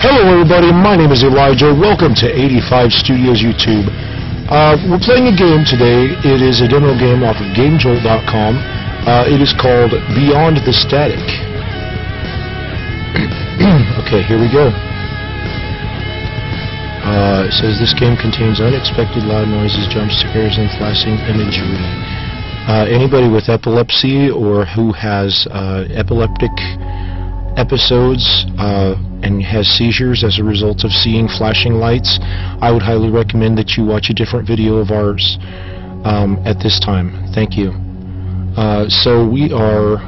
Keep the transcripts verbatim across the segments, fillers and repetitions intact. Hello everybody, my name is Elijah. Welcome to eighty-five Studios YouTube. Uh, we're playing a game today. It is a demo game off of GameJolt dot com. Uh, it is called Beyond the Static. Okay, here we go. Uh, it says this game contains unexpected loud noises, jump scares, and flashing imagery. Uh, anybody with epilepsy or who has uh, epileptic episodes uh, and has seizures as a result of seeing flashing lights, I would highly recommend that you watch a different video of ours um, at this time. Thank you. Uh, so we are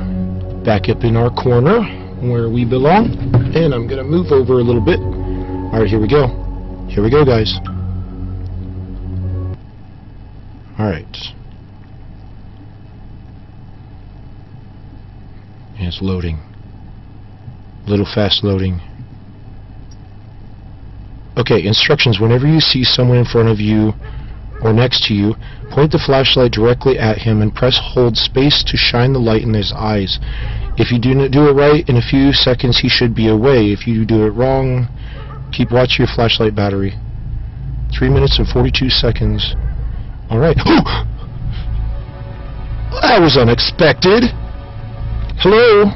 back up in our corner where we belong, and I'm gonna move over a little bit. Alright, here we go. Here we go, guys. Alright. And it's loading. Little fast loading. Okay, instructions. Whenever you see someone in front of you or next to you, point the flashlight directly at him and press hold space to shine the light in his eyes. If you do not do it right, in a few seconds he should be away. If you do it wrong, keep watch your flashlight battery. three minutes and forty-two seconds. Alright. That was unexpected. Hello?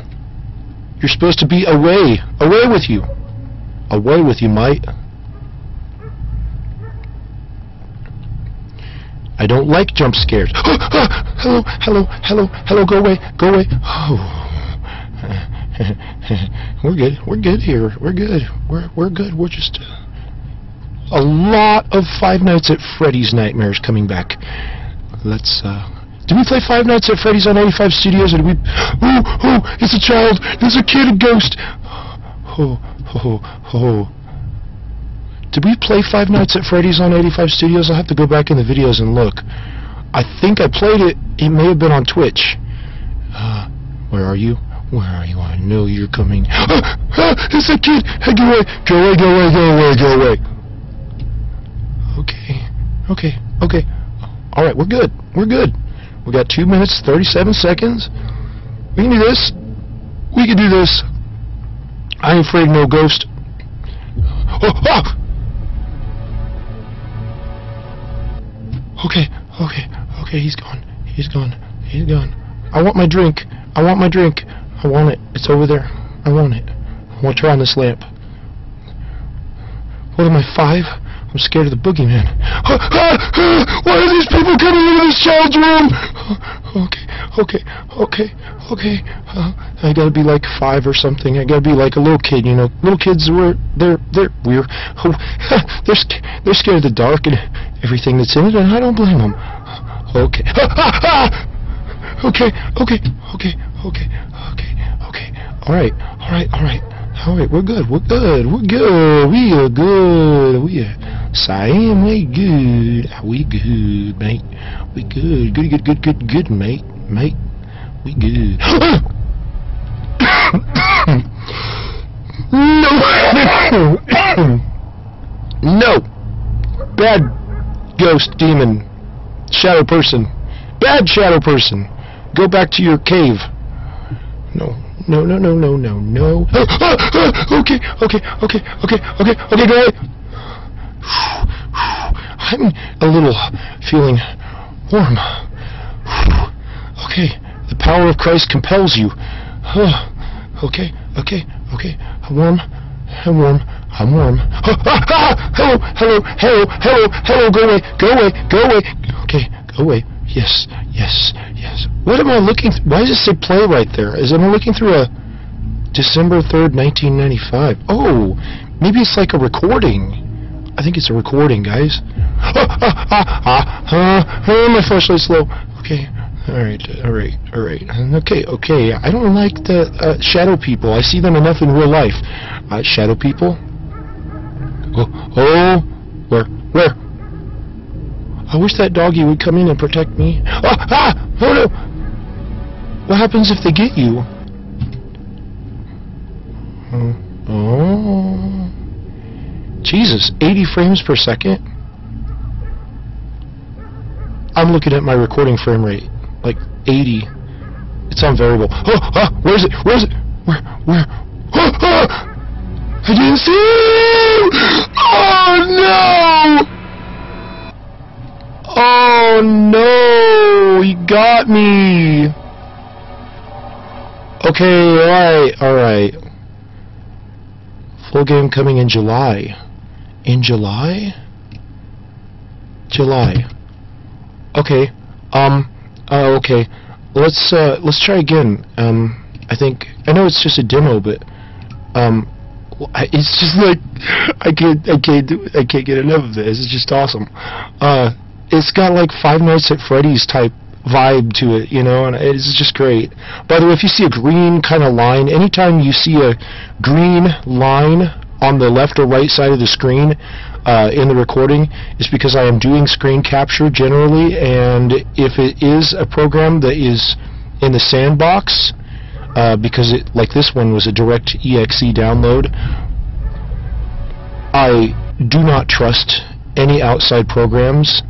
You're supposed to be away. Away with you. Away with you, mate. I don't like jump scares. Hello, hello, hello, hello, go away, go away. Oh. We're good. We're good here. We're good. We're, we're good. We're just... A lot of Five Nights at Freddy's nightmares coming back. Let's, uh... Did we play Five Nights at Freddy's on eighty-five Studios, or did we... Oh, oh, it's a child! There's a kid, a ghost! Oh, oh, oh. Did we play Five Nights at Freddy's on eighty-five Studios? I'll have to go back in the videos and look. I think I played it. It may have been on Twitch. Uh, where are you? Where are you? I know you're coming. Ah, ah, it's a kid! Hey, go away! Go away, go away, go away, go away! Okay. Okay. Okay. Alright, we're good. We're good. We got two minutes, thirty-seven seconds. We can do this. We can do this. I ain't afraid of no ghost. Oh, oh! Okay, okay, okay, he's gone. He's gone. He's gone. I want my drink. I want my drink. I want it. It's over there. I want it. I want to turn on this lamp. What am I, five? I'm scared of the boogeyman. Why are these people coming into this child's room? Okay, okay, okay, okay. Uh, I gotta be like five or something. I gotta be like a little kid, you know. Little kids, were, they're they're weird. Oh, they're sc they're scared of the dark and everything that's in it, and I don't blame them. Okay. Okay, okay, okay, okay, okay, okay. All right, all right, all right. All right, we're good. We're good. We're good. We are good. We are. Siam, we good. We good, mate. We good. Good, good, good, good, good, mate. Mate, we good. No. No. Bad ghost, demon, shadow person. Bad shadow person. Go back to your cave. No. No, no, no, no, no, no. Ah, ah, ah, okay, okay, okay, okay, okay, okay, go away. I'm a little feeling warm. Okay, the power of Christ compels you. Okay, okay, okay, I'm warm, I'm warm, I'm warm. Ah, ah, ah, hello, hello, hello, hello, hello, go away, go away, go away. Okay, go away. Yes, yes, yes. What am I looking... Th why does it say play right there? Is am I looking through a... December third, nineteen ninety-five. Oh! Maybe it's like a recording. I think it's a recording, guys. Ah, ah, ah, ah, ah, ah, my flashlight's low. Okay. Alright, alright, alright. Okay, okay. I don't like the uh, shadow people. I see them enough in real life. Uh, shadow people? Oh, oh! Where? Where? I wish that doggy would come in and protect me. Ah! Ah! Oh no! What happens if they get you? Oh. Jesus, eighty frames per second? I'm looking at my recording frame rate, like eighty. It's on variable. Oh, ah, where's it? Where's it? Where? Where? Oh, ah! I didn't see you! Oh no! Oh no! He got me! Okay, alright, alright. Full game coming in July. In July? July. Okay. Um. Uh, okay. Let's uh. Let's try again. Um. I think I know it's just a demo, but um. It's just like I can't. I can't do. I can't get enough of this. It's just awesome. Uh. It's got like Five Nights at Freddy's type vibe to it, you know, and it's just great. By the way, if you see a green kind of line, anytime you see a green line on the left or right side of the screen uh, in the recording, it's because I am doing screen capture generally, and if it is a program that is in the sandbox, uh, because it, like this one was a direct E X E download, I do not trust any outside programs.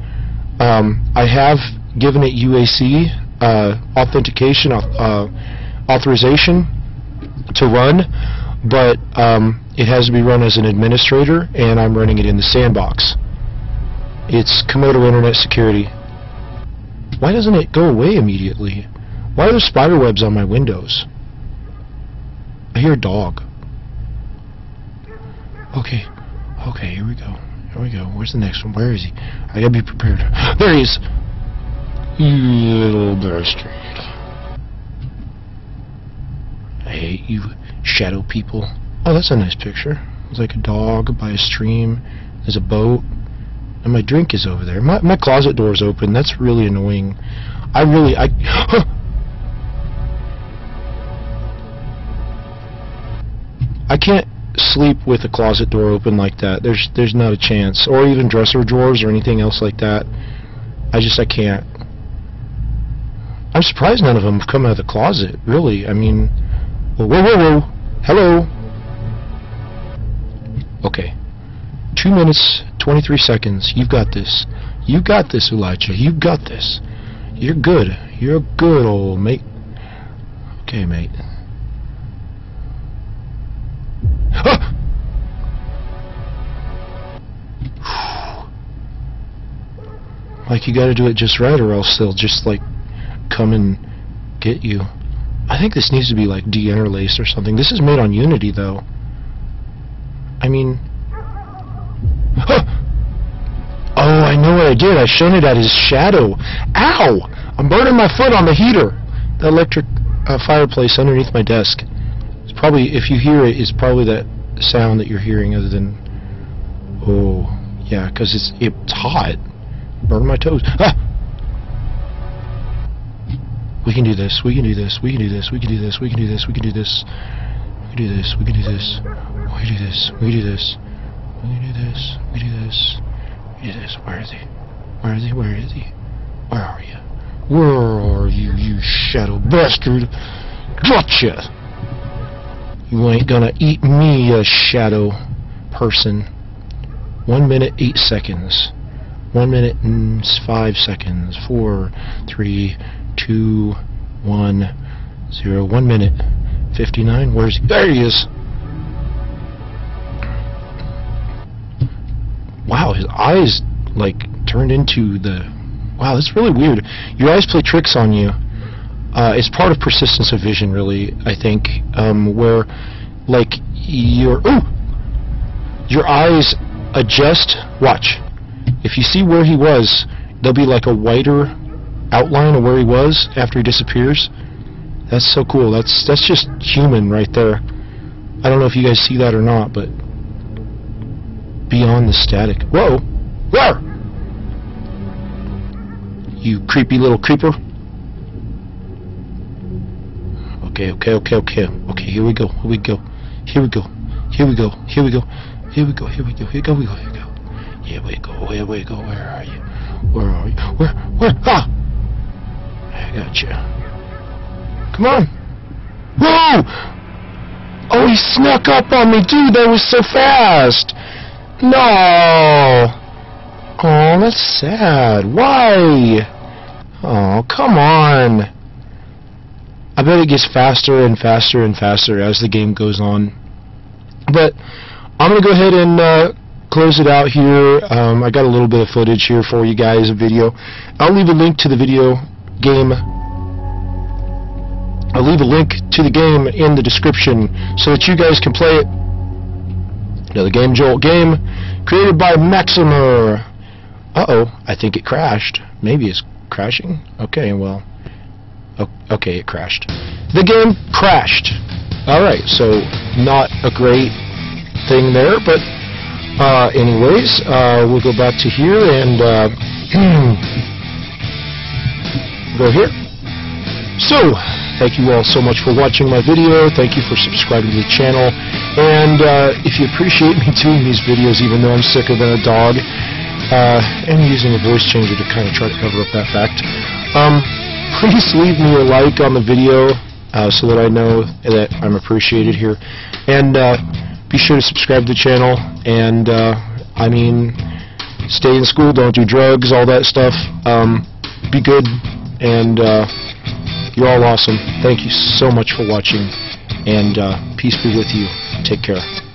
Um, I have given it U A C uh, authentication uh, authorization to run, but um, it has to be run as an administrator, and I'm running it in the sandbox. It's Komodo Internet Security. Why doesn't it go away immediately? Why are there spider webs on my windows? I hear a dog. Okay, okay, here we go. Here we go. Where's the next one? Where is he? I gotta be prepared. There he is. You little bastard. I hate you shadow people. Oh, that's a nice picture. It's like a dog by a stream. There's a boat. And my drink is over there. My, my closet door's open. That's really annoying. I really... I. Huh. I can't sleep with a closet door open like that. There's, there's not a chance. Or even dresser drawers or anything else like that. I just... I can't. I'm surprised none of them have come out of the closet, really. I mean, whoa, whoa, whoa, whoa. Hello. Okay. Two minutes, twenty-three seconds. You've got this. You've got this, Elijah. You've got this. You're good. You're good, old mate. Okay, mate. Ah! Like, you gotta do it just right, or else they'll just, like, come and get you. I think this needs to be like de-interlaced or something. This is made on Unity though. I mean... Huh! Oh, I know what I did. I shone it at his shadow. Ow! I'm burning my foot on the heater. The electric uh, fireplace underneath my desk. It's probably, if you hear it, it's probably that sound that you're hearing other than... Oh, yeah, because it's, it's hot. Burn my toes. Ah! We can do this, we can do this, we can do this, we can do this, we can do this, we can do this, we can do this, we can do this, we can do this, we can do this, we can do this, we can do this, we can do this. Where is he? Where is he? Where is he? Where are you? Where are you, you shadow bastard? Gotcha! You ain't gonna eat me, a shadow person. One minute, eight seconds. One minute and five seconds. Four, three, two, one, zero, one minute, fifty-nine, where's he? There he is! Wow, his eyes, like, turned into the... Wow, that's really weird. Your eyes play tricks on you. Uh, it's part of persistence of vision, really, I think, um, where, like, your... Ooh! Your eyes adjust... Watch. If you see where he was, there'll be, like, a whiter outline of where he was after he disappears. That's so cool. That's that's just human right there. I don't know if you guys see that or not, but Beyond the Static. Whoa! Where? You creepy little creeper. Okay, okay, okay, okay. Okay, here we go. Here we go. Here we go. Here we go. Here we go. Here we go. Here we go. Here we go. Here we go. Here we go. Here we go. Here we go. Where are you? Where are you? Where? Where? Ah! I gotcha. Come on! Whoa! Oh, he snuck up on me, dude! That was so fast! No! Oh, that's sad. Why? Oh, come on. I bet it gets faster and faster and faster as the game goes on. But I'm going to go ahead and uh, close it out here. Um, I got a little bit of footage here for you guys, a video. I'll leave a link to the video game. I'll leave a link to the game in the description so that you guys can play it. Another GameJolt game created by Maximer. Uh-oh, I think it crashed. Maybe it's crashing. Okay, well... okay, it crashed. The game crashed. Alright, so not a great thing there, but uh, anyways, uh, we'll go back to here and uh, go here. So, thank you all so much for watching my video. Thank you for subscribing to the channel. And uh, if you appreciate me doing these videos, even though I'm sicker than a dog, uh, and using a voice changer to kind of try to cover up that fact, um... please leave me a like on the video uh, so that I know that I'm appreciated here. And uh, be sure to subscribe to the channel. And, uh, I mean, stay in school, don't do drugs, all that stuff. Um, be good. And uh, you're all awesome. Thank you so much for watching. And uh, peace be with you. Take care.